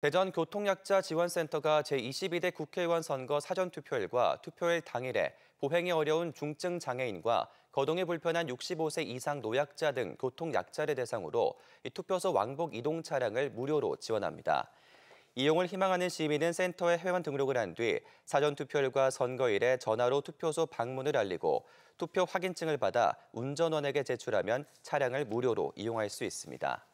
대전교통약자지원센터가 제22대 국회의원 선거 사전투표일과 투표일 당일에 보행이 어려운 중증장애인과 거동이 불편한 65세 이상 노약자 등 교통약자를 대상으로 투표소 왕복 이동 차량을 무료로 지원합니다. 이용을 희망하는 시민은 센터에 회원 등록을 한 뒤 사전투표일과 선거일에 전화로 투표소 방문을 알리고 투표 확인증을 받아 운전원에게 제출하면 차량을 무료로 이용할 수 있습니다.